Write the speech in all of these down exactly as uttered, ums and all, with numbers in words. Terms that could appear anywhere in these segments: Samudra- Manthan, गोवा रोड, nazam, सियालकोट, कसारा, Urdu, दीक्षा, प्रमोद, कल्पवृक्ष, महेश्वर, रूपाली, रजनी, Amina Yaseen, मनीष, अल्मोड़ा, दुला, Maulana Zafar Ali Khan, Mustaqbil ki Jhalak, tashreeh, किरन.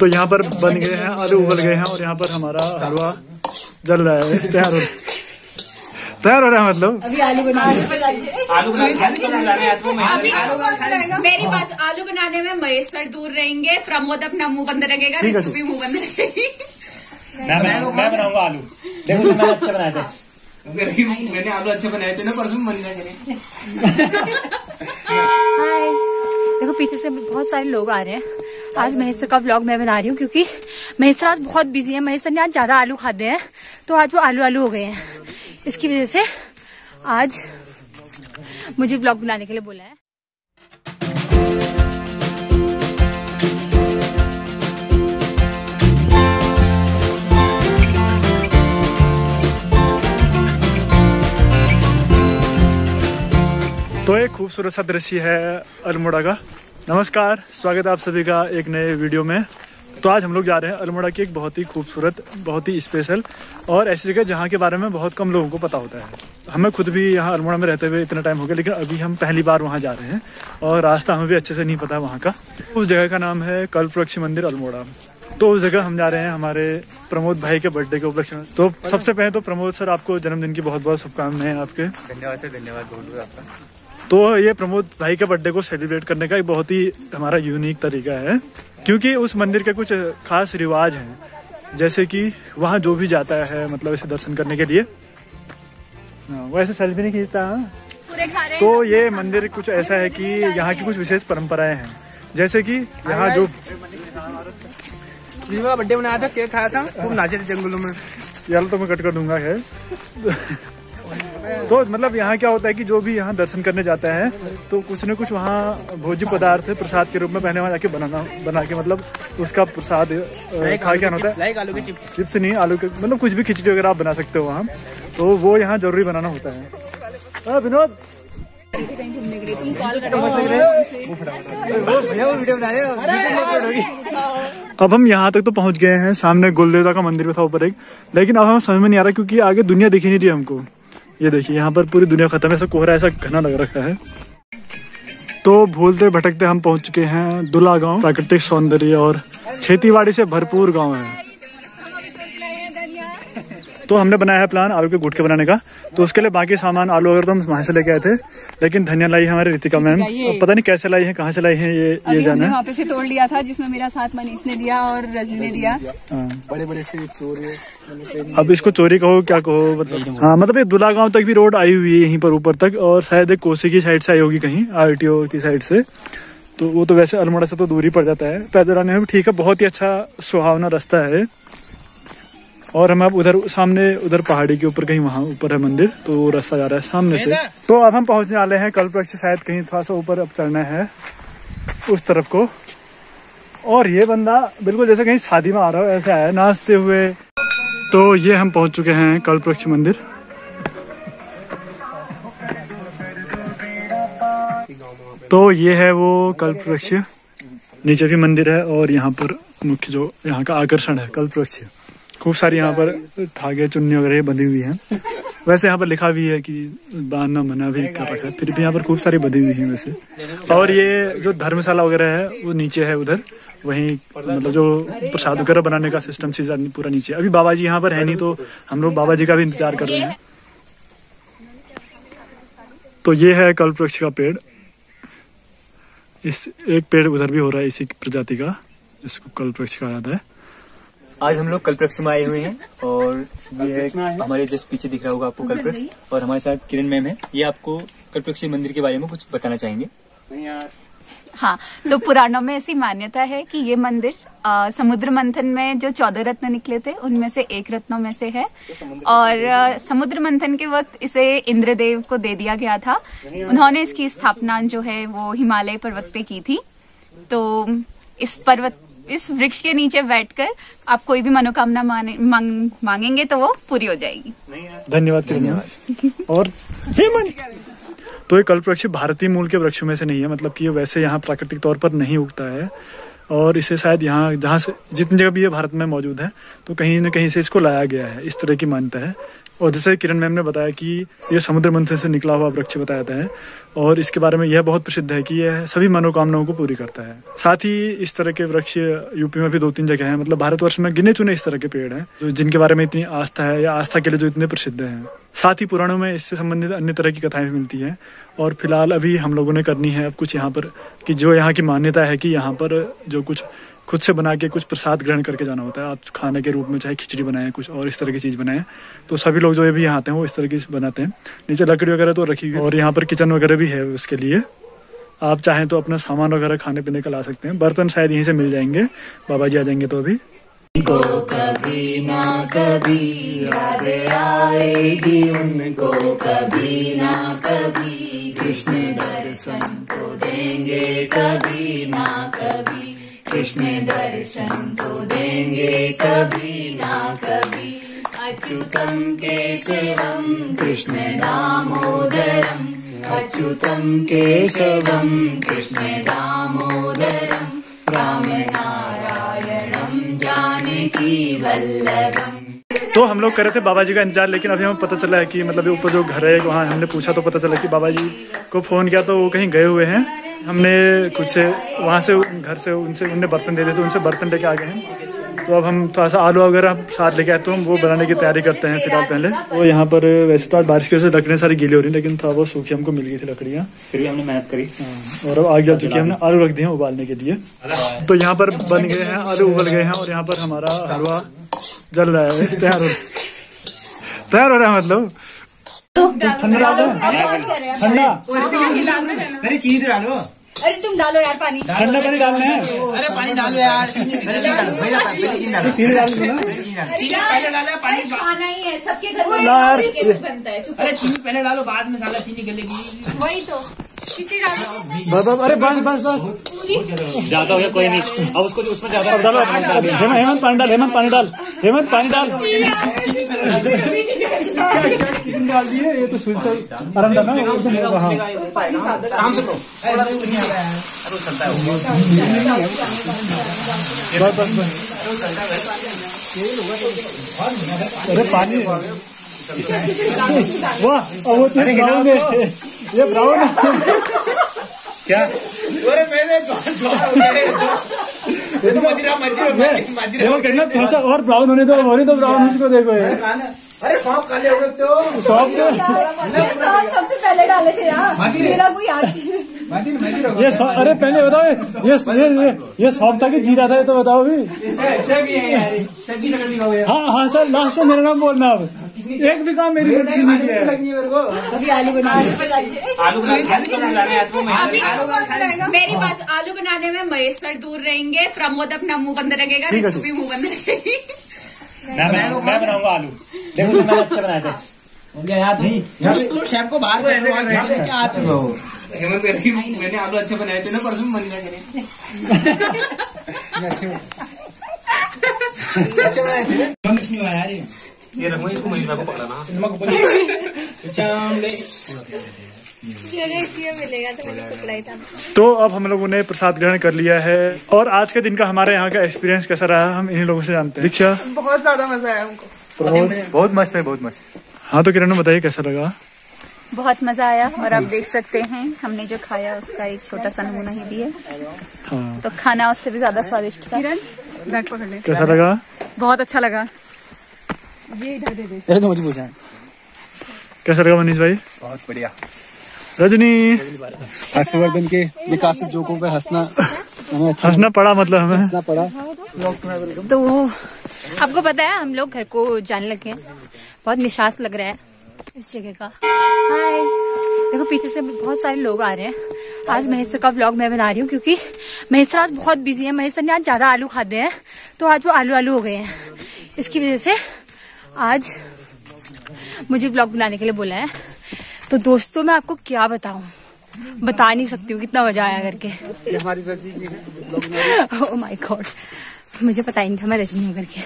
तो यहाँ पर बन गए हैं, आलू उबल गए हैं और यहाँ पर हमारा हलवा जल रहा है, तैयार हो तैयार हो रहा है। मतलब अभी आलू बनाने मेरे पास आलू बनाने में महेश्वर दूर रहेंगे, प्रमोद अपना मुँह बंद रखेगा, रितु भी मुँह बंद रहेगी। मैं बनाऊंगा आलू, देखो मैंने अच्छे बनाए थे, मैंने आलू अच्छे बनाए थे ना परसों बन जाएंगे। देखो पीछे से बहुत सारे लोग आ रहे हैं। आज महेश्वर का व्लॉग मैं बना रही हूँ क्योंकि महेश्वर आज बहुत बिजी है। महेश्वर ने आज ज्यादा आलू खाते हैं तो आज वो आलू आलू हो गए हैं, इसकी वजह से आज मुझे व्लॉग बनाने के लिए बोला है। तो एक खूबसूरत सा दृश्य है अल्मोड़ा का। नमस्कार, स्वागत है आप सभी का एक नए वीडियो में। तो आज हम लोग जा रहे हैं अल्मोड़ा की एक बहुत ही खूबसूरत, बहुत ही स्पेशल और ऐसी जगह जहाँ के बारे में बहुत कम लोगों को पता होता है। हमें खुद भी यहाँ अल्मोड़ा में रहते हुए इतना टाइम हो गया, लेकिन अभी हम पहली बार वहाँ जा रहे हैं और रास्ता हमें भी अच्छे से नहीं पता वहाँ का। उस जगह का नाम है कल्पवृक्ष मंदिर अल्मोड़ा। तो उस जगह हम जा रहे हैं हमारे प्रमोद भाई के बर्थडे के उपलक्ष्य में। तो सबसे पहले तो प्रमोद सर, आपको जन्मदिन की बहुत बहुत शुभकामनाएं। आपके धन्यवाद सर, धन्यवाद बहुत बहुत आपका। तो ये प्रमोद भाई के बर्थडे को सेलिब्रेट करने का एक बहुत ही हमारा यूनिक तरीका है, क्योंकि उस मंदिर के कुछ खास रिवाज हैं, जैसे कि वहाँ जो भी जाता है मतलब इसे दर्शन करने के लिए वो ऐसे सेल्फी नहीं खींचता। तो ये मंदिर कुछ ऐसा है कि यहाँ की कुछ विशेष परंपराएं हैं, जैसे कि यहाँ जो बर्थडे मनाया था, केक खाया था, खूब नाचे थे जंगलों में। यार तो मैं कट कर दूंगा है। तो मतलब यहाँ क्या होता है कि जो भी यहाँ दर्शन करने जाता है तो कुछ न कुछ वहाँ भोज्य पदार्थ प्रसाद के रूप में पहने वहाँ जाके बनाना बना के मतलब उसका प्रसाद खा के आना होता है। आलू के चिप्स चिप्स नहीं, आलू के मतलब कुछ भी खिचड़ी वगैरह आप बना सकते हो वहाँ, तो वो यहाँ जरूरी बनाना होता है। विनोद अब हम यहाँ तक तो पहुँच गए हैं। सामने गोल देवता का मंदिर था ऊपर एक, लेकिन अब हमें समझ में नहीं आ रहा क्योंकि आगे दुनिया दिखी नहीं रही हमको। ये देखिए यहाँ पर पूरी दुनिया खत्म है, ऐसा कोहरा ऐसा घना लग रखा है। तो भूलते भटकते हम पहुँच चुके हैं दुला गांव। प्राकृतिक सौंदर्य और खेतीबाड़ी से भरपूर गांव है। तो हमने बनाया है प्लान आलू के गुटके बनाने का। तो उसके लिए बाकी सामान आलू वगैरह तो हम वहाँ से लेके आए थे, लेकिन धनिया लाई है हमारे रितिका मैम, पता नहीं कैसे लाई है, कहाँ से लाई है, ये ये जाना है। वहाँ पे से तोड़ लिया था, जिसमें मेरा साथ मनीष ने दिया और रजनी ने दिया। बड़े बड़े से चोरी, अब इसको चोरी कहो क्या कहो, मतलब हाँ मतलब ये दुला गाँव तक भी रोड आई हुई है यहीं पर ऊपर तक, और शायद एक कोसी की साइड से आई होगी कहीं आर टी ओ की साइड से। तो वो तो वैसे अल्मोड़ा से तो दूरी पड़ जाता है, पैदल आने में भी ठीक है। बहुत ही अच्छा सुहावना रास्ता है। और हम अब उधर सामने उधर पहाड़ी के ऊपर कहीं वहाँ ऊपर है मंदिर, तो वो रास्ता जा रहा है सामने से। तो अब हम पहुँचने वाले हैं कल्पवृक्ष, शायद कहीं थोड़ा सा ऊपर अब चढ़ना है उस तरफ को। और ये बंदा बिल्कुल जैसे कहीं शादी में आ रहा हो ऐसे आया नाचते हुए। तो ये हम पहुँच चुके हैं कल्पवृक्ष मंदिर। तो ये है वो कल्पवृक्ष, नीचे भी मंदिर है और यहाँ पर मुख्य जो यहाँ का आकर्षण है कल्पवृक्ष। खूब सारी यहाँ पर धागे चुन्नी वगैरह बंधी हुई हैं। वैसे यहाँ पर लिखा भी है कि बांधना मना भी कर रखा है, फिर भी यहाँ पर खूब सारी बंधी हुई हैं वैसे। और ये जो धर्मशाला वगैरह है वो नीचे है उधर, वहीं मतलब जो प्रसाद वगैरह बनाने का सिस्टम सीधा पूरा नीचे। अभी बाबा जी यहाँ पर है नहीं, तो हम लोग बाबा जी का भी इंतजार कर रहे हैं। तो ये है कल्पवृक्ष का पेड़। इस एक पेड़ उधर भी हो रहा है इसी प्रजाति का, इसको कल्पवृक्ष कहा जाता है। आज हम लोग कल्पवृक्ष में आए हुए हैं और ये हमारे जस्ट पीछे दिख रहा होगा आपको कल्पवृक्ष, और हमारे साथ किरन मैम है। ये आपको कल्पवृक्ष मंदिर के बारे में कुछ बताना चाहेंगे। हाँ, तो पुराणों में ऐसी मान्यता है कि ये मंदिर आ, समुद्र मंथन में जो चौदह रत्न निकले थे उनमें से एक रत्नों में से है, और आ, समुद्र मंथन के वक्त इसे इंद्रदेव को दे दिया गया था। उन्होंने इसकी स्थापना जो है वो हिमालय पर्वत पे की थी। तो इस पर्वत इस वृक्ष के नीचे बैठकर आप कोई भी मनोकामना मांग, मांगेंगे तो वो पूरी हो जाएगी। धन्यवाद धन्यवाद। और हेमंत, तो ये कल्पवृक्ष भारतीय मूल के वृक्षों में से नहीं है, मतलब कि ये वैसे यहाँ प्राकृतिक तौर पर नहीं उगता है, और इसे शायद यहाँ जहाँ से जितनी जगह भी ये भारत में मौजूद है तो कहीं न कहीं से इसको लाया गया है, इस तरह की मान्यता है और जैसे किरन मैम ने बताया कि यह समुद्र मंथन से निकला हुआ वृक्ष बताया जाता है और इसके बारे में यह बहुत प्रसिद्ध है कि यह सभी मनोकामनाओं को पूरी करता है। साथ ही इस तरह के वृक्ष यूपी में भी दो तीन जगह हैं, मतलब भारतवर्ष में गिने चुने इस तरह के पेड़ हैं जिनके बारे में इतनी आस्था है या आस्था के लिए जो इतने प्रसिद्ध हैं। साथ ही पुराणों में इससे संबंधित अन्य तरह की कथाएं भी मिलती हैं और फिलहाल अभी हम लोगों ने करनी है अब कुछ यहाँ पर कि जो यहाँ की मान्यता है कि यहाँ पर जो कुछ खुद से बना के कुछ प्रसाद ग्रहण करके जाना होता है। आप खाने के रूप में चाहे खिचड़ी बनाएं कुछ और इस तरह की चीज़ बनाएं, तो सभी लोग जो ये भी यहाँ आते हैं वो इस तरह की बनाते हैं। नीचे लकड़ी वगैरह तो रखी हुई है और यहाँ पर किचन वगैरह भी है, उसके लिए आप चाहें तो अपना सामान वगैरह खाने पीने का ला सकते हैं। बर्तन शायद यहीं से मिल जाएंगे, बाबा जी आ जाएंगे तो अभी को कभी ना कभी यादें आएगी उनको, कभी ना कभी कृष्ण दर्शन को देंगे, कभी ना कभी कृष्ण दर्शन को देंगे, कभी ना कभी अच्युतम केशवम कृष्ण दामोदरम, अच्युतम केशवम कृष्ण दामोदरम, राम नारायणम जानकी वल्लभम। तो हम लोग कर रहे थे बाबा जी का इंतजार, लेकिन अभी हमें पता चला है कि मतलब ऊपर जो घर है वहाँ हमने पूछा तो पता चला कि बाबा जी को फ़ोन किया तो वो कहीं गए हुए हैं। हमने कुछ से वहाँ से घर से उनसे उनने बर्तन दे दिए तो उनसे बर्तन लेके आ गए हैं। तो अब हम थोड़ा सा आलू वगैरह साथ लेके आए तो हम वो बनाने की तैयारी करते हैं फिलहाल पहले। तो यहाँ पर वैसे तो आज बारिश की वजह से लकड़ियाँ सारी गीली हो रही, लेकिन थोड़ा बहुत सूखी हमको मिल गई थी लकड़ियाँ, फिर भी हमने मेहनत करी। और अब आग जल चुकी है, हमने आलू रख दिए हैं उबालने के लिए। तो यहाँ पर बन गए हैं आलू, उबल गए हैं और यहाँ पर हमारा हलवा जल रहा है, तैयार हो तैयार हो रहा है। मतलब ठंडा चीज डालो, अरे तुम डालो यार पानी, ठंडा पानी डालना है, अरे पानी डालो यार, पहले डालो पानी है सबके घर में बनता है, अरे चीनी पहले डालो बाद में साला चीनी गलेगी, वही तो डालो, अरे बस बस बस ज्यादा हो गया कोई नहीं, अब उसको उसमें ज्यादा डालो, हेमंत पानी डाल, हेमंत पानी डाल, हेमंत पानी डाल, डाल दिए ये तो आराम चलता है पानी। वाह वो ये ब्राउन क्या पहले और ब्राउन होने दो, और तो ब्राउन उसको देखो, अरे सौंप काले हो गए तो सौंप सबसे पहले डाले थे यार, मेरा कोई याद ये सौ, अरे पहले बताओ ये ये ये सौंप था कि जीरा था, तो बताओ भी। हाँ हाँ सर, लास्ट में मेरा नाम बोलना, अब एक भी काम मेरी मेरे पास आलू बनाने में महेश्वर दूर रहेंगे, प्रमोद अपना मुंह बंद रखेगा, रितु भी मुंह बंद रखेगी, मैं बनाऊंगा आलू, देखो तो मैंने अच्छे बनाए थे नहीं शेफ को बाहर मैंने आलू अच्छे बनाए थे ना परसों मनीना के ये रखूँ, इसको मनीना को पकड़ाना। तो अब हम लोगों ने प्रसाद ग्रहण कर लिया है और आज के दिन का हमारे यहाँ का एक्सपीरियंस कैसा रहा हम इन्हीं लोगों से जानते हैं। दीक्षा बहुत ज्यादा मजा आया हमको, बहुत मस्त है, बहुत मस्त। हाँ तो किरण बताइए कैसा लगा? बहुत मजा आया और आप देख सकते हैं हमने जो खाया उसका एक छोटा सा नमूना ही दिया। हाँ। तो खाना उससे भी ज्यादा स्वादिष्ट था। कैसा लगा? बहुत अच्छा लगा। ये मुझे पूछा कैसा लगा मनीष भाई? बहुत बढ़िया। रजनी हर्षवर्धन के विकास जोकों पे हंसना हमें अच्छा हंसना पड़ा, मतलब हमें हंसना पड़ा। तो आपको पता है हम लोग घर को जाने लगे हैं, बहुत निशास लग रहा है इस जगह का। हाय देखो पीछे से बहुत सारे लोग आ रहे हैं। आज महेश्वर का व्लॉग मैं बना रही हूँ क्योंकि महेश्वर आज बहुत बिजी है। महेश्वर ने आज ज्यादा आलू खाते हैं तो आज वो आलू आलू हो गए हैं, इसकी वजह से आज मुझे व्लॉग बनाने के लिए बोला है। तो दोस्तों मैं आपको क्या बताऊं, बता नहीं सकती हूँ कितना मजा आया करके। ओह माय गॉड, मुझे पता ही नहीं था मैं रजनी हूँ करके।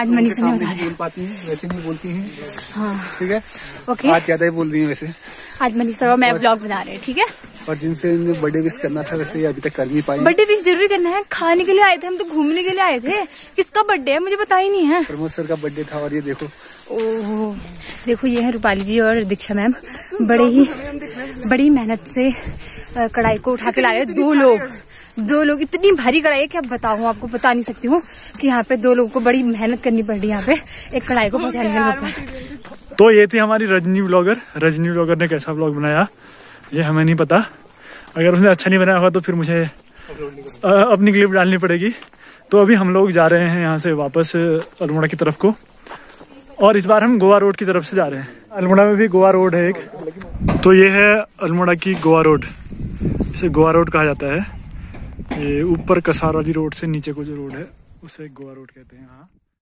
आज मनीष ने बताया। बोल पाती हैं वैसे नहीं बोलती हैं। हाँ ठीक है ओके। आज ज्यादा ही बोल रही है वैसे। आज मनीष सर और मैं ब्लॉग बना रहे हैं ठीक है। और जिनसे बर्थडे विश करना था वैसे अभी तक कर नहीं पाए। बर्थडे विश जरूरी करना है, खाने के लिए आए थे हम तो, घूमने के लिए आए थे। किसका बर्थडे है मुझे पता ही नहीं है। प्रमोद सर का बर्थडे था और ये देखो। ओह देखो ये हैं रूपाली जी और दीक्षा मैम, बड़े ही बड़ी मेहनत से कढ़ाई को उठा के लाए दो लोग दो लोग इतनी भारी कढ़ाई है कि अब बताऊँ आपको बता नहीं सकती हूँ कि यहाँ पे दो लोगों को बड़ी मेहनत करनी पड़ रही है यहाँ पे एक कढ़ाई को पहुँचाने के लिए। तो ये थी हमारी रजनी व्लॉगर। रजनी व्लॉगर ने कैसा व्लॉग बनाया ये हमें नहीं पता, अगर उसने अच्छा नहीं बनाया होगा तो फिर मुझे अपनी क्लिप डालनी पड़ेगी। तो अभी हम लोग जा रहे हैं यहाँ से वापस अल्मोड़ा की तरफ को, और इस बार हम गोवा रोड की तरफ से जा रहे हैं। अल्मोड़ा में भी गोवा रोड है एक, तो ये है अल्मोड़ा की गोवा रोड, इसे गोवा रोड कहा जाता है। ये ऊपर कसारा की रोड से नीचे को जो रोड है उसे गोवा रोड कहते हैं। हाँ